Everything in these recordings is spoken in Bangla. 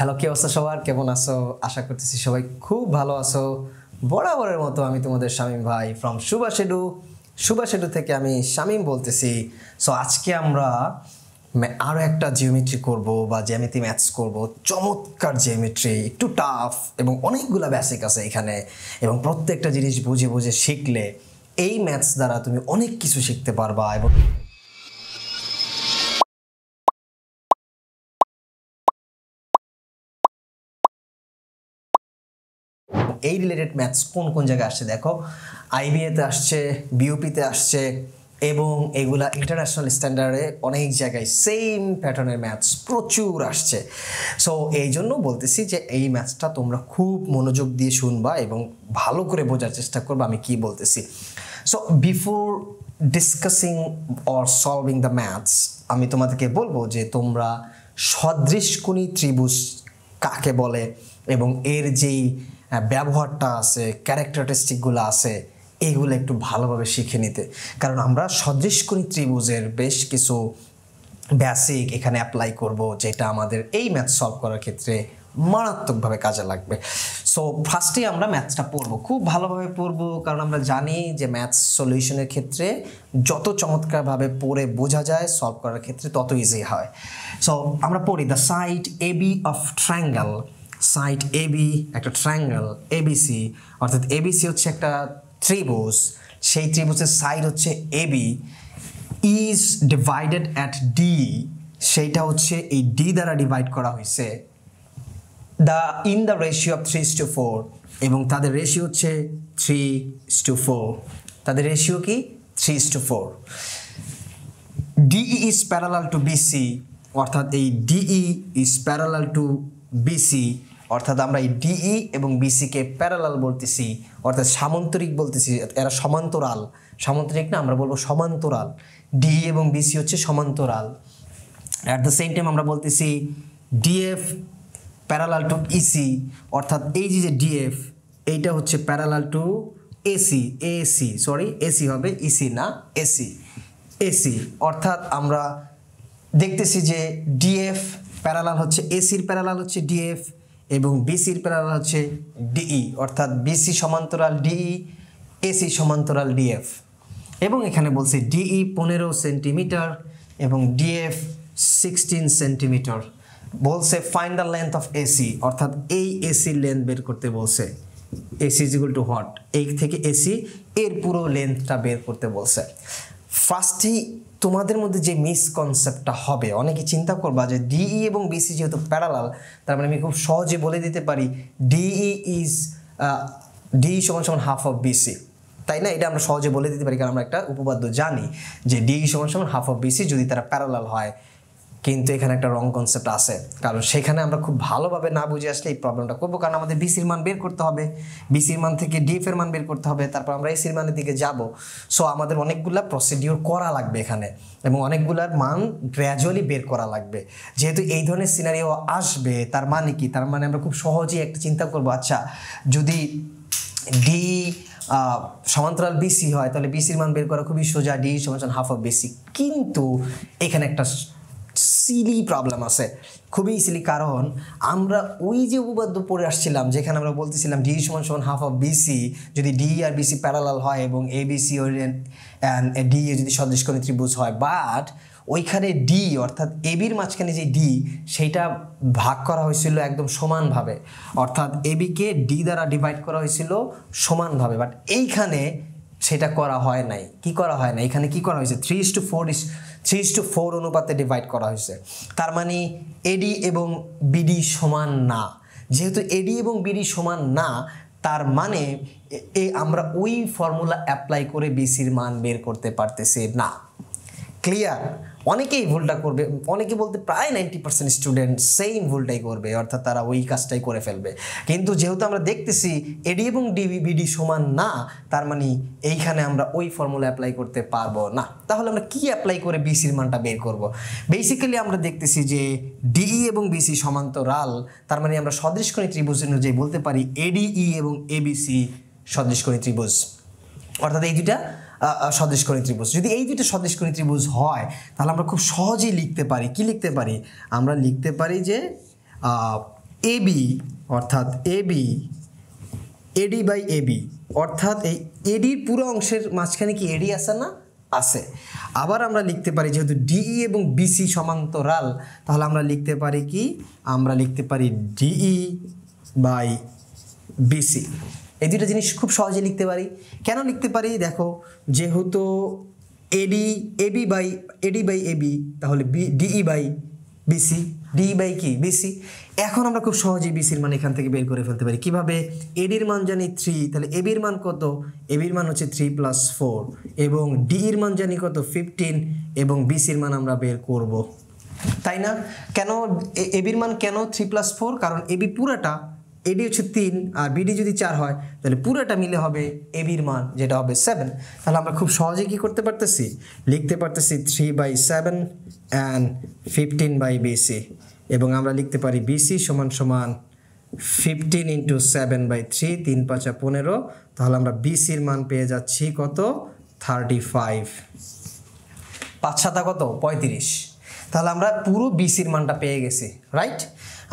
হ্যালো, কি অবস্থা সবার? কেমন আছো? আশা করতেছি সবাই খুব ভালো আছো। বরাবরের মতো আমি তোমাদের শামীম ভাই ফ্রম সুভাষ শেডু। সুভাষ শেডু থেকে আমি শামীম বলতেছি। সো আজকে আমরা আরও একটা জিওমেট্রি করব বা জ্যামিতি ম্যাথস করব। চমৎকার জিওমেট্রি, একটু টাফ এবং অনেকগুলো বেসিক আছে এখানে, এবং প্রত্যেকটা জিনিস বুঝে বুঝে শিখলে এই ম্যাথস দ্বারা তুমি অনেক কিছু শিখতে পারবা। এবং এই রিলেটেড ম্যাথস কোন কোন জায়গায় আসছে দেখো, আইবিএতে আসছে, বিউপিতে আসছে, এবং এগুলা ইন্টারন্যাশনাল স্ট্যান্ডার্ডে অনেক জায়গায় সেম প্যাটার্নের ম্যাথস প্রচুর আসছে। সো এই জন্য বলতেছি যে এই ম্যাথসটা তোমরা খুব মনোযোগ দিয়ে শুনবা এবং ভালো করে বোঝার চেষ্টা করবা আমি কি বলতেছি। So before discussing or solving the maths আমি তোমাদেরকে বলবো যে তোমরা সদৃশকোণী ত্রিভুজ কাকে বলে এবং এর যেই ব্যবহারটা আছে, ক্যারেক্টারিস্টিকগুলো আছে, এগুলো একটু ভালোভাবে শিখে নিতে, কারণ আমরা সদৃশকোণী ত্রিভুজের বেশ কিছু বেসিক এখানে অ্যাপ্লাই করব, যেটা আমাদের এই ম্যাথ সলভ করার ক্ষেত্রে মারাত্মকভাবে কাজে লাগবে। সো ফার্স্টেই আমরা ম্যাথসটা পড়বো, খুব ভালোভাবে পড়বো, কারণ আমরা জানি যে ম্যাথস সলিউশনের ক্ষেত্রে যত চমৎকারভাবে পড়ে বোঝা যায়, সলভ করার ক্ষেত্রে তত ইজি হয়। সো আমরা পড়ি, the side A B of triangle. Side A B একটা ট্রায়াঙ্গেল এবিসি, অর্থাৎ এবিসি হচ্ছে একটা ত্রিভুজ, সেই ত্রিভুজের সাইড হচ্ছে AB, is divided at D, সেইটা হচ্ছে এই ডি দ্বারা ডিভাইড করা হয়েছে, the in the ratio of 3:4, এবং তাদের রেশিও হচ্ছে 3:4, তাদের রেশিও কি 3:4। DE is parallel to BC, অর্থাৎ এই DE is parallel to BC, অর্থাৎ আমরা এই ডিই এবং বিসিকে প্যারালাল বলতেছি, অর্থাৎ সামান্তরিক বলতেছি, এরা সমান্তরাল, সামান্তরিক না, আমরা বলবো সমান্তরাল। ডিই এবং বিসি হচ্ছে সমান্তরাল। অ্যাট দ্য সেম টাইম আমরা বলতেছি ডিএফ প্যারালাল টু ইসি, অর্থাৎ এই যে ডিএফ এইটা হচ্ছে parallel to AC, AC sorry AC হবে, ইসি না, এসি, এসি, অর্থাৎ আমরা দেখতেছি যে ডিএফ প্যারালাল হচ্ছে এসির প্যারালাল হচ্ছে ডিএফ, এবং বিসির প্যারালাল হচ্ছে ডিই, অর্থাৎ বিসি সমান্তরাল ডিই, এসি সমান্তরাল ডিএফ। এবং এখানে বলছে ডিই 15 সেন্টিমিটার এবং ডিএফ 16 সেন্টিমিটার। বলছে find the length of AC, অর্থাৎ এই এসির লেন্থ বের করতে বলছে। AC is equal to what? এই থেকে এসি এর পুরো লেন্থটা বের করতে বলছে। ফার্স্টেই তোমাদের মধ্যে যে মিসকনসেপ্টটা হবে, অনেকে চিন্তা করবা যে ডিই এবং বিসি যেহেতু প্যারালাল, তার মানে আমি খুব সহজে বলে দিতে পারি DE is DE = half of BC, তাই না? এটা আমরা সহজে বলে দিতে পারি, কারণ আমরা একটা উপপাদ্য জানি যে ডিই = হাফ অফ বিসি যদি তারা প্যারালাল হয়। কিন্তু এখানে একটা রং কনসেপ্ট আছে, কারণ সেখানে আমরা খুব ভালোভাবে না বুঝে আসলে এই প্রবলেমটা করবো, কারণ আমাদের বিসির মান বের করতে হবে, বিসির মান থেকে ডিএফের মান বের করতে হবে, তারপর আমরা এসির মানের দিকে যাব। সো আমাদের অনেকগুলা প্রসিডিওর করা লাগবে এখানে, এবং অনেকগুলার মান গ্র্যাজুয়ালি বের করা লাগবে। যেহেতু এই ধরনের সিনারিও আসবে, তার মানে কি? তার মানে আমরা খুব সহজেই একটা চিন্তা করবো, আচ্ছা যদি ডি সমান্তরাল বিসি হয় তাহলে বিসির মান বের করা খুবই সোজা, ডি = হাফ অফ বিসি। কিন্তু এখানে একটা সিলি প্রবলেম আছে, খুবই সিলি, কারণ আমরা ওই যে উপপাদ্য পড়ে আসছিলাম যেখানে আমরা বলতেছিলাম ডি = হাফ অফ বিসি যদি ডি আর বিসি প্যারালাল হয় এবং এ বিসি ও ডি এ যদি সদৃশকোণী ত্রিভুজ হয়, বাট ওইখানে ডি অর্থাৎ এবির মাঝখানে যে ডি সেইটা ভাগ করা হয়েছিল একদম সমানভাবে, অর্থাৎ এবিকে ডি দ্বারা ডিভাইড করা হয়েছিল সমানভাবে, বাট এইখানে সেটা করা হয় নাই। কি করা হয় না? এখানে কি করা হয়েছে? 3:4 অনুপাতে ডিভাইড করা হয়েছে। তার মানে এডি এবং বিডি সমান না। যেহেতু এডি এবং বিডি সমান না, তার মানে আমরা ওই ফর্মুলা অ্যাপ্লাই করে বিসির মান বের করতে পারতেছি না। ক্লিয়ার? অনেকেই ভুলটা করবে, অনেকে বলতে প্রায় 90% স্টুডেন্ট সেম ভুলটাই করবে, অর্থাৎ তারা ওই কাজটাই করে ফেলবে। কিন্তু যেহেতু আমরা দেখতেছি এডি এবং বিডি সমান না, তার মানে এইখানে আমরা ওই ফর্মুলা অ্যাপ্লাই করতে পারবো না। তাহলে আমরা কি অ্যাপ্লাই করে বিসির মানটা বের করব? বেসিক্যালি আমরা দেখতেছি যে ডিই এবং বিসি সমান্তরাল, তার মানে আমরা সদৃশকোণী ত্রিভুজ অনুযায়ী বলতে পারি এডিই এবং এবিসি সদৃশকোণী ত্রিভুজ, অর্থাৎ এই দুইটা সদৃশকোণী ত্রিভুজ। যদি এই দুটো সদৃশকোণী ত্রিভুজ হয় তাহলে আমরা খুব সহজেই লিখতে পারি। কি লিখতে পারি? আমরা লিখতে পারি যে AB অর্থাৎ AB AD by AB অর্থাৎ এই AD এর পুরো অংশের মাঝখানে কি AD আছে না আছে আবার আমরা লিখতে পারি যেহেতু DE এবং BC সমান্তরাল তাহলে আমরা লিখতে পারি কি আমরা লিখতে পারি DE by BC এই দুটো জিনিস খুব সহজে লিখতে পারি কেন লিখতে পারি দেখো যেহেতু AD AB তাহলে DE by BC D by কি BC এখন আমরা খুব সহজে BC এর মান এখান থেকে বের করে ফেলতে পারি কিভাবে AD এর মান জানি 3 তাহলে AB এর মান কত AB এর মান হচ্ছে 3 + 4 এবং DE এর মান জানি কত 15 এবং BC এর মান আমরা বের করব তাই না কেন AB এর মান কেন 3 + 4 কারণ AB পুরোটা AD হচ্ছে 3 আর BD যদি 4 হয় তাহলে পুরোটা মিলে হবে AB এর মান যেটা হবে 7 তাহলে আমরা খুব সহজে কি করতে পারতেছি লিখতে পারতেছি 3/7 and 15/BC এবং আমরা লিখতে পারি BC = 15 * 7/3 3 × 5 = 15 তাহলে আমরা BC এর মান পেয়ে যাচ্ছি কত 35 5 7 কত 35 তাহলে আমরা পুরো BC এর মানটা পেয়ে গেছি রাইট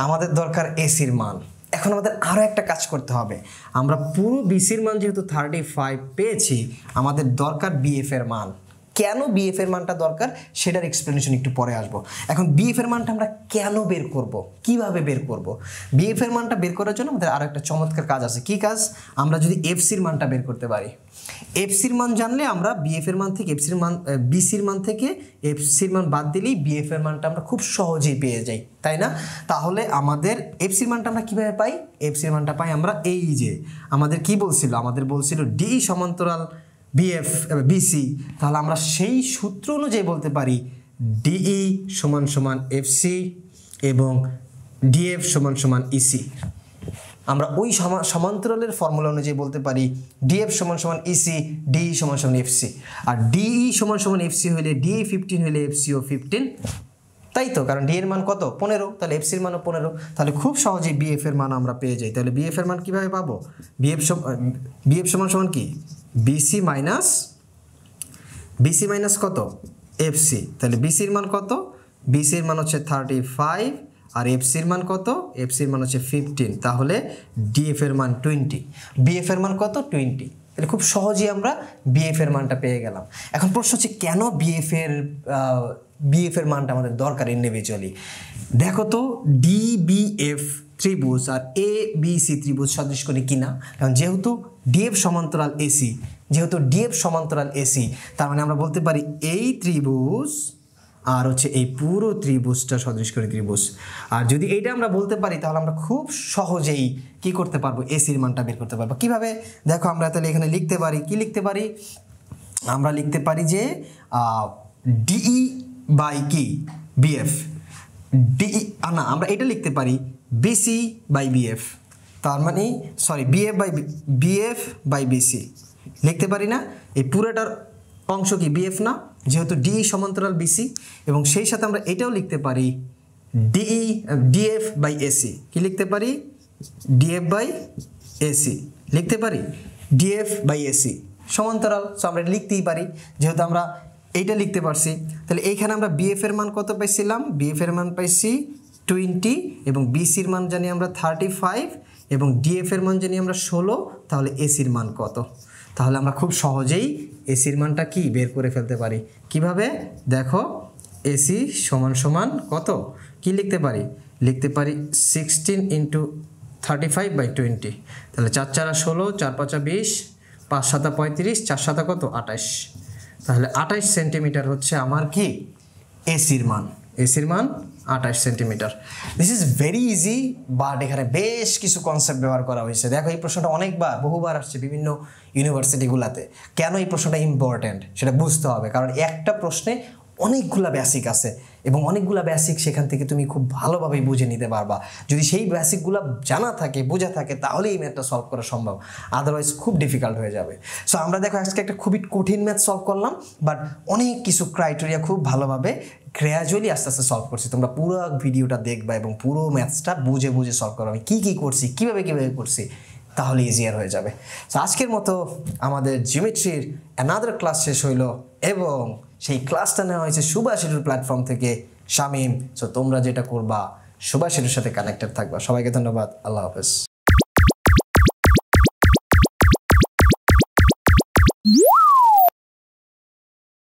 আমাদের দরকার AC এর মান এখন আমাদের আরো একটা কাজ করতে হবে আমরা পুরো BC এর মান যেহেতু 35 পেয়েছি আমাদের দরকার BF এর মান কেন BF এর মানটা দরকার সেটার এক্সপ্লেনেশন একটু পরে আসব এখন BF এর মানটা আমরা কেন বের করব কিভাবে বের করব BF এর মানটা বের করার জন্য আমাদের আরো একটা চমৎকার কাজ আছে কি কাজ আমরা যদি FC এর মানটা বের করতে পারি FC এর মান জানলে আমরা BF এর মান থেকে FC এর মান BC এর মান থেকে FC এর মান বাদ দিলেই BF এর মানটা আমরা খুব সহজেই পেয়ে যাই তাই না তাহলে আমাদের FC এর মানটা আমরা কিভাবে পাই FC এর মানটা পাই আমরা এই যে আমাদের কি বলছিল DE সমান্তরাল BF BC তাহলে আমরা সেই সূত্র অনুযায়ী বলতে পারি DE = FC এবং DF = EC আমরা ওই সমান্তরালের ফর্মুলা অনুযায়ী বলতে পারি DF = EC DE = FC আর DE = FC হলে DE 15 হলে FC ও 15 তাই তো কারণ D এর মান কত 15 তাহলে FC এর মানও 15 তাহলে খুব সহজে BF এর মান আমরা পেয়ে যাই তাহলে BF এর মান কিভাবে পাবো BF = কি BC minus কত FC তাহলে BC এর মান কত BC এর মান হচ্ছে 35 আর FC এর মান কত FC এর মান হচ্ছে 15 তাহলে DF এর মান 20 BF এর মান কত 20 তাহলে খুব সহজেই আমরা BF এর মানটা পেয়ে গেলাম এখন প্রশ্ন হচ্ছে কেন BF এর মানটা আমাদের দরকার ইন্ডিভিজুয়ালি দেখো তো DBF ত্রিভুজ আর ABC ত্রিভুজ সদৃশ কোণে কিনা কারণ যেহেতু DF সমান্তরাল AC যেহেতু DF সমান্তরাল AC তার মানে আমরা বলতে পারি এই ত্রিভুজ আর হচ্ছে এই পুরো ত্রিভুজটা সদৃশ কোণে ত্রিভুজ আর যদি এটা আমরা বলতে পারি তাহলে আমরা খুব সহজেই কি করতে পারবো AC এর মানটা বের করতে পারবো কিভাবে দেখো আমরা তাহলে এখানে লিখতে পারি কি লিখতে পারি আমরা লিখতে পারি যে DE by কি BF DE না আমরা এটা লিখতে পারি BC/BF তার মানে BF/BC লিখতে পারি না এই পুরোটার অংশ কি BF না যেহেতু DE সমান্তরাল BC এবং সেই সাথে আমরা এটাও লিখতে পারি DF/AC কি লিখতে পারি DF/AC লিখতে পারি DF/AC সমান্তরাল সো আমরা লিখতেই পারি যেহেতু আমরা এইটা লিখতে পারছি তাহলে এইখানে আমরা BF এর মান কত পাইছিলাম BF এর মান পাইছি 20 এবং BC এর মান জানি আমরা 35 এবং DF এর মান জানি আমরা 16 তাহলে AC এর মান কত তাহলে আমরা খুব সহজেই AC এর মানটা কি বের করে ফেলতে পারি কিভাবে দেখো AC = কত কি লিখতে পারি 16 * 35/20 তাহলে 4 × 4 = 16 4 × 5 = 20 5 × 7 = 35 4 × 7 কত 28 তাহলে 28 সেন্টিমিটার হচ্ছে আমার কি AC এর মান AC এর মান 28 centimetre this is very easy but এখানে বেশ কিছু কনসেপ্ট ব্যবহার করা হয়েছে দেখো এই প্রশ্নটা অনেকবার বহুবার আসছে বিভিন্ন ইউনিভার্সিটিগুলোতে কেন এই প্রশ্নটা ইম্পর্টেন্ট সেটা বুঝতে হবে কারণ একটা প্রশ্নে অনেকগুলা বেসিক আছে এবং অনেকগুলা বেসিক সেখান থেকে তুমি খুব ভালোভাবে বুঝে নিতে পারবা যদি সেই বেসিকগুলো জানা থাকে বোঝা থাকে তাহলে এই ম্যাথটা সলভ করা সম্ভব আদারওয়াইজ খুব ডিফিকাল্ট হয়ে যাবে সো আমরা দেখো আজকে একটা খুবই কঠিন ম্যাথ সলভ করলাম বাট অনেক কিছু ক্রাইটেরিয়া খুব ভালোভাবে গ্র্যাজুয়ালি আস্তে আস্তে সলভ করছি তোমরা পুরো ভিডিওটা দেখবা এবং পুরো ম্যাথসটা বুঝে সলভ করবা আমি কী কী করছি কীভাবে করছি তাহলে ইজিয়ার হয়ে যাবে সো আজকের মতো আমাদের জিওমেট্রির অ্যানাদার ক্লাস শেষ হইলো এবং সেই ক্লাসটা নেওয়া হয়েছে সুভাষ শাদুর প্ল্যাটফর্ম থেকে শামীম সো তোমরা যেটা করবা সুভাষ এর সাথে কানেক্টেড থাকবা সবাইকে ধন্যবাদ আল্লাহ হাফেজ